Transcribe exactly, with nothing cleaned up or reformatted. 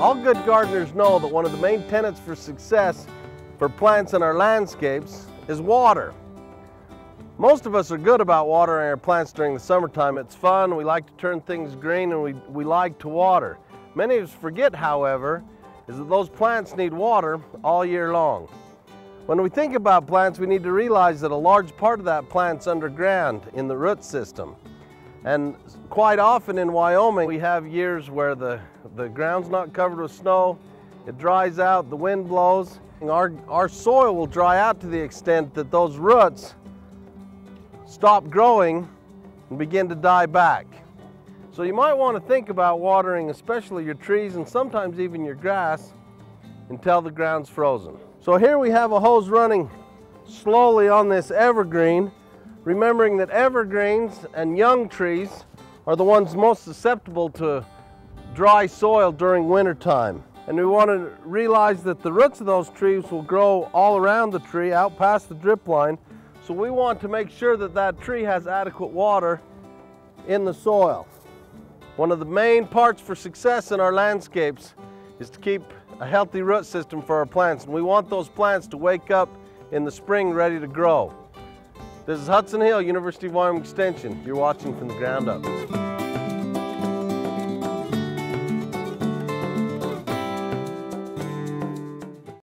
All good gardeners know that one of the main tenets for success for plants in our landscapes is water. Most of us are good about watering our plants during the summertime. It's fun, we like to turn things green, and we, we like to water. Many of us forget, however, is that those plants need water all year long. When we think about plants, we need to realize that a large part of that plant's underground in the root system. And quite often in Wyoming, we have years where the, the ground's not covered with snow, it dries out, the wind blows. Our, our soil will dry out to the extent that those roots stop growing and begin to die back. So you might want to think about watering, especially your trees and sometimes even your grass, until the ground's frozen. So here we have a hose running slowly on this evergreen, remembering that evergreens and young trees are the ones most susceptible to dry soil during winter time. And we want to realize that the roots of those trees will grow all around the tree, out past the drip line. So we want to make sure that that tree has adequate water in the soil. One of the main parts for success in our landscapes is to keep a healthy root system for our plants. And we want those plants to wake up in the spring ready to grow. This is Hudson Hill, University of Wyoming Extension. You're watching From the Ground Up.